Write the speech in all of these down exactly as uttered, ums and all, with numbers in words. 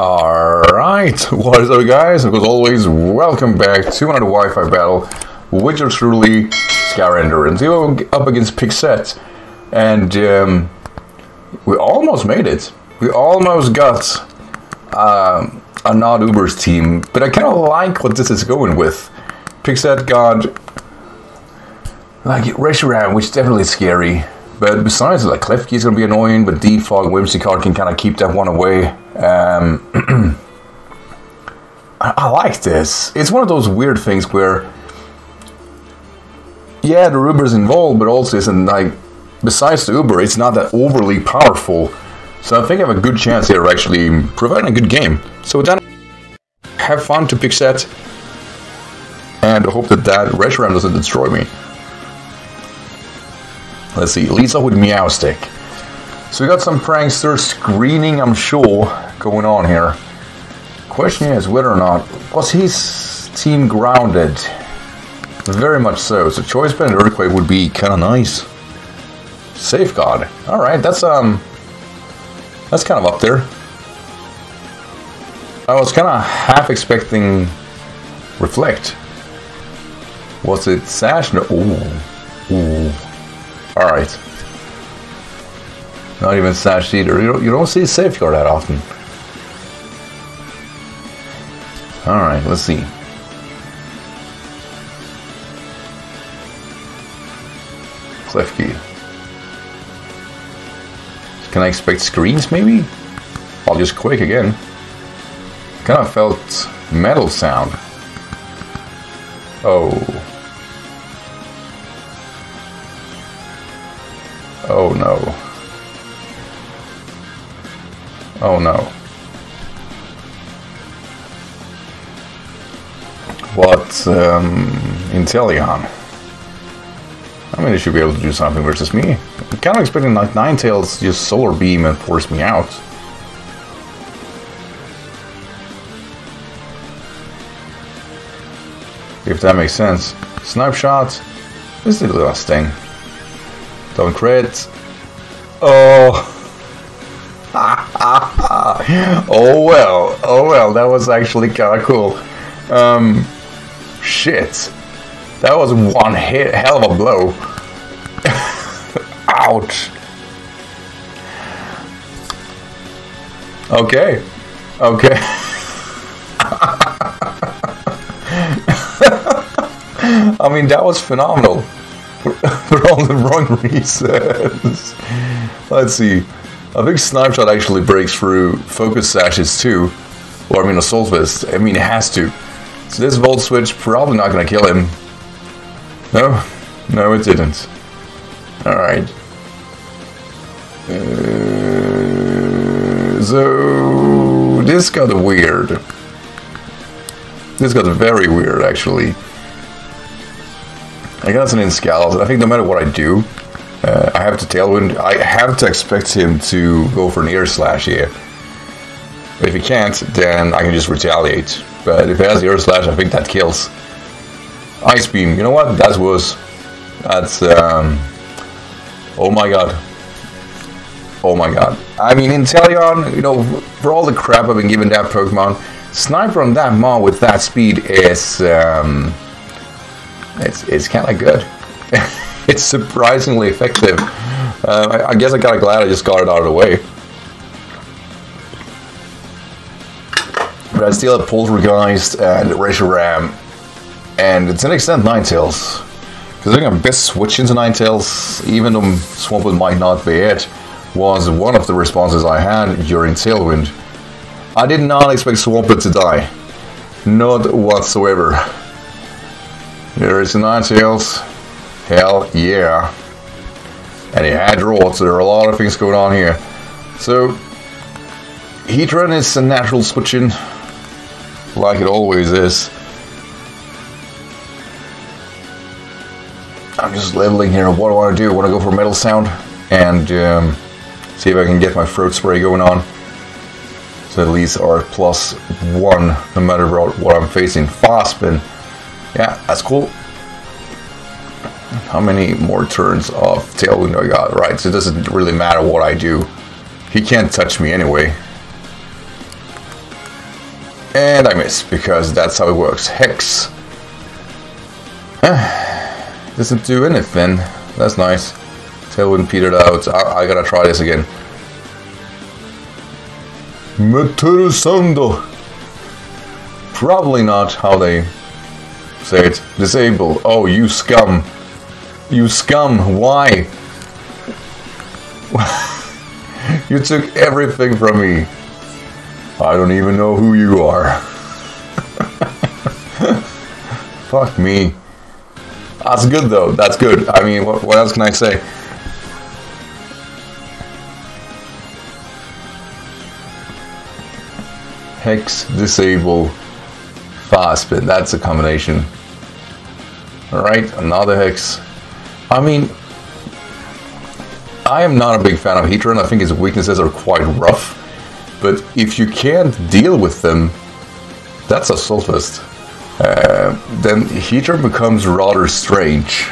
Alright, what is up guys, and as always, welcome back to another Wi-Fi battle, which is truly Skyrander, and we're up against Pixet, and um, we almost made it. We almost got um, a not Uber's team, but I kind of like what this is going with. Pixet got, like, Reshiram, which is definitely scary. But besides, like, Klefki is going to be annoying, but Defog, Whimsicott can kind of keep that one away. Um, I, I like this. It's one of those weird things where, yeah, the Uber's involved, but also isn't, like, besides the Uber, it's not that overly powerful. So I think I have a good chance here of actually providing a good game. So with that, have fun to Pixet, and hope that that Reshiram doesn't destroy me. Let's see, leads up with Meowstic. So we got some Prankster screening, I'm sure, going on here. Question is whether or not, was his team grounded? Very much so. So Choice Band and Earthquake would be kind of nice. Safeguard. Alright, that's um, that's kind of up there. I was kind of half expecting Reflect. Was it Sash? No. Ooh. Ooh. Alright. Not even Sash either. You don't, you don't see Safeguard that often. Alright, let's see. Klefki. Can I expect Screens maybe? I'll just Quake again. Kind of felt Metal Sound. Oh. Oh no. Oh no. What, um, Inteleon? I mean, it should be able to do something versus me. I'm kind of expecting, like, Ninetales just Solar Beam and force me out. If that makes sense. Snipeshot. This is the last thing. Don't crit. Oh. Oh well. Oh well. That was actually kind of cool. Um, shit. That was one hit, hell of a blow. Ouch. Okay. Okay. I mean, that was phenomenal. For all the wrong reasons. Let's see. I think Snipeshot actually breaks through Focus Sashes too. Or, I mean, Assault Fist. I mean, it has to. So this Volt Switch, probably not going to kill him. No. No, it didn't. Alright. Uh, so, this got weird. This got very weird, actually. I got an Inscalus, and I think no matter what I do, uh, I have to Tailwind. I have to expect him to go for an Air Slash here. But if he can't, then I can just retaliate. But if he has the Air Slash, I think that kills. Ice Beam, you know what? That was... That's... Um, oh my god. Oh my god. I mean, Inteleon, you know, for all the crap I've been giving that Pokemon, Sniper on that Maw with that speed is... Um, It's, it's kind of good. It's surprisingly effective. Uh, I, I guess I'm kind of glad I just got it out of the way. But I still have Poltergeist and Reshiram. And to an extent, Ninetales. Because I think I'm best switching to Ninetales, even though Swampert might not be it, was one of the responses I had during Tailwind. I did not expect Swampert to die. Not whatsoever. There is Ninetales. Hell yeah. And he had Draw, so there are a lot of things going on here. So, Heatran is a natural switching, like it always is. I'm just leveling here. What do I do? I want to go for Metal Sound and um, see if I can get my Throat Spray going on. So at least are plus one, no matter what I'm facing. Fast Spin. Yeah, that's cool. How many more turns of Tailwind do I got? Right, so it doesn't really matter what I do. He can't touch me anyway. And I miss, because that's how it works. Hex. Doesn't do anything. That's nice. Tailwind petered out. I, I gotta try this again. Metal Sound. Probably not how they say it. Disable. Oh, you scum. You scum. Why? You took everything from me. I don't even know who you are. Fuck me. That's good though. That's good. I mean, what, what else can I say? Hex, disable, fast spin. That's a combination. All right, another hex. I mean, I am not a big fan of Heatran. I think his weaknesses are quite rough. But if you can't deal with them, that's a Soulfest. Uh, then Heatran becomes rather strange.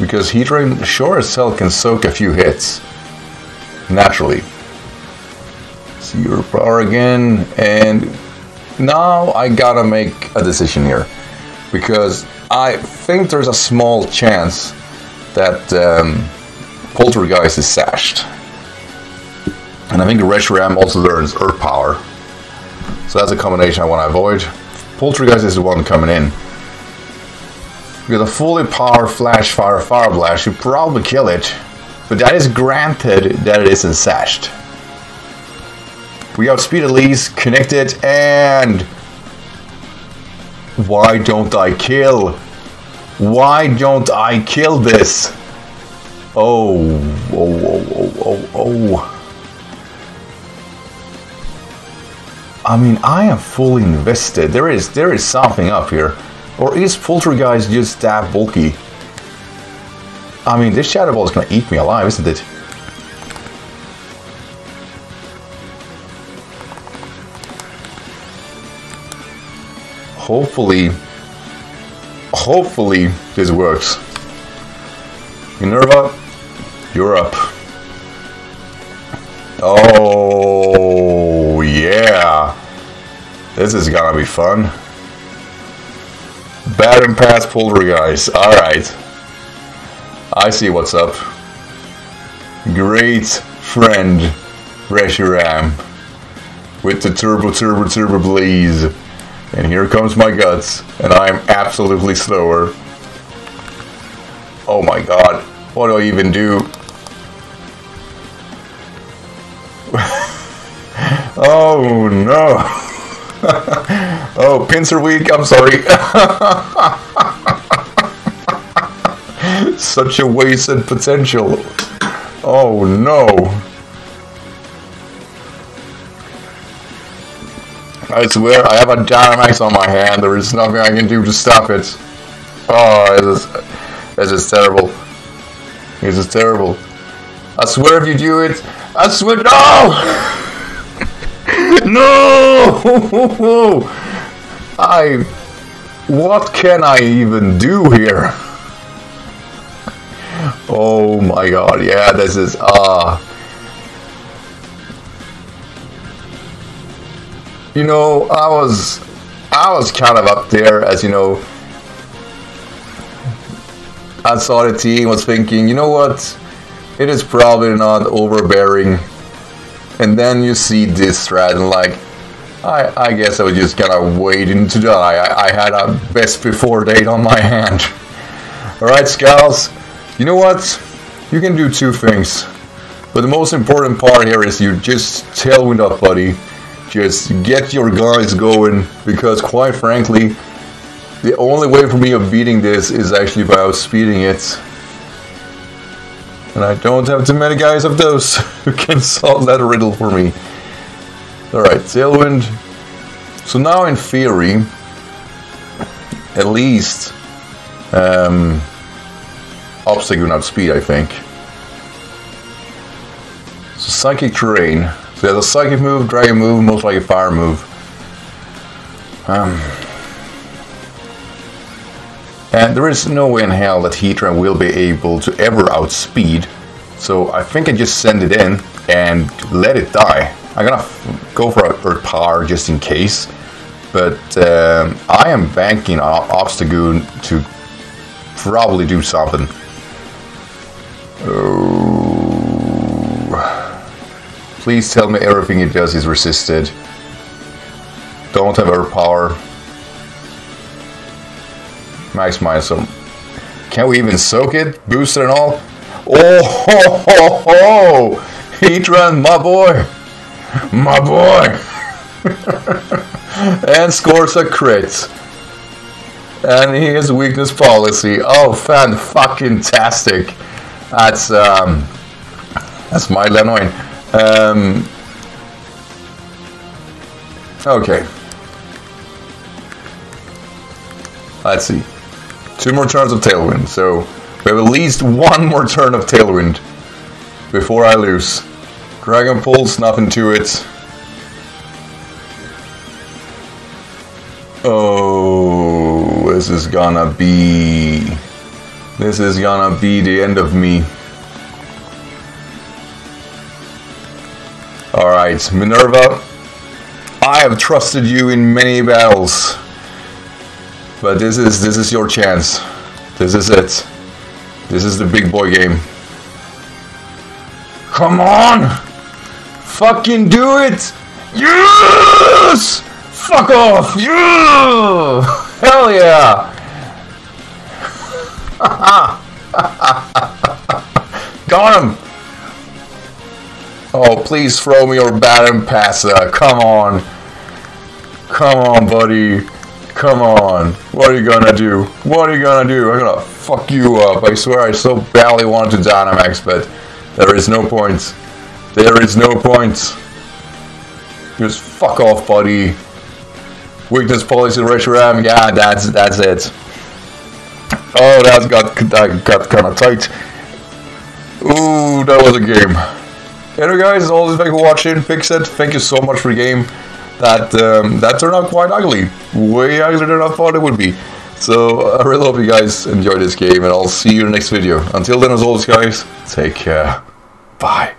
Because Heatran sure as hell can soak a few hits. Naturally. Zero power again, and now I gotta make a decision here. Because I think there's a small chance that um, Poltergeist is sashed. And I think the Reshiram also learns Earth Power. So that's a combination I want to avoid. Poltergeist is the one coming in. With a fully powered Flash Fire Fire Blast, you probably kill it. But that is granted that it isn't sashed. We outspeed Elise, connect it, and... Why don't I kill? Why don't I kill this? Oh, oh, oh, oh, oh, oh. I mean, I am fully invested. There is there is something up here. Or is Poltergeist just that bulky? I mean, this Shadow Ball is going to eat me alive, isn't it? Hopefully... Hopefully this works. Minerva, you're up. Oh, yeah. This is gonna be fun. Baton Pass Poltergeist. Alright. I see what's up. Great friend, Reshiram. With the turbo, turbo, turbo blaze. And here comes my guts, and I am absolutely slower. Oh my god, what do I even do? Oh no! Oh, pins are weak, I'm sorry. Such a wasted potential. Oh no! I swear, I have a Dynamax on my hand, there is nothing I can do to stop it. Oh, this is, this is terrible. This is terrible. I swear if you do it, I swear, no! No! I... What can I even do here? Oh my god, yeah, this is, ah... Uh, You know, I was, I was kind of up there, as you know. I saw the team, was thinking, you know what, it is probably not overbearing. And then you see this strat, and like, I, I guess I was just kind of waiting to die. I, I had a best before date on my hand. All right, Skulls, you know what, you can do two things, but the most important part here is you just tailwind up, buddy. Just get your guys going, because quite frankly, the only way for me of beating this is actually by outspeeding it. And I don't have too many guys of those who can solve that riddle for me. Alright, Tailwind. So now in theory, at least, um, Obstagoon outspeed, I think. So Psychic Terrain. So there's a psychic move, dragon move, most likely fire move. Um, and there is no way in hell that Heatran will be able to ever outspeed. So I think I just send it in and let it die. I'm gonna go for an Earth Power just in case, but um, I am banking on Obstagoon to probably do something. Oh. Please tell me everything it does is resisted. Don't have Earth Power. Max minus some. Can we even soak it? Booster and all? Oh ho ho ho! Heatran, my boy! My boy! And scores a crit. And he has weakness policy. Oh, fan-fucking-tastic. That's, um... that's mildly annoying. Um... Okay. Let's see. Two more turns of Tailwind, so we have at least one more turn of Tailwind before I lose. Dragon Pulse, nothing to it. Oh, this is gonna be... This is gonna be the end of me. Alright, Minerva, I have trusted you in many battles. But this is this is your chance. This is it. This is the big boy game. Come on! Fucking do it! Yes! Fuck off! Yeah! Hell yeah! Got him! Oh, please throw me your Baton Pass. Come on. Come on, buddy. Come on, what are you gonna do? What are you gonna do? I'm gonna fuck you up. I swear I so badly wanted to Dynamax, but there is no point. There is no point. Just fuck off, buddy. Weakness policy, Reshiram. Yeah, that's that's it. Oh, that's got that got kind of tight. Ooh, that was a game. Anyway, guys, all this thank you for watching. Pixet, thank you so much for the game. That, um, that turned out quite ugly. Way uglier than I thought it would be. So, I really hope you guys enjoyed this game, and I'll see you in the next video. Until then, as always, guys, take care. Bye.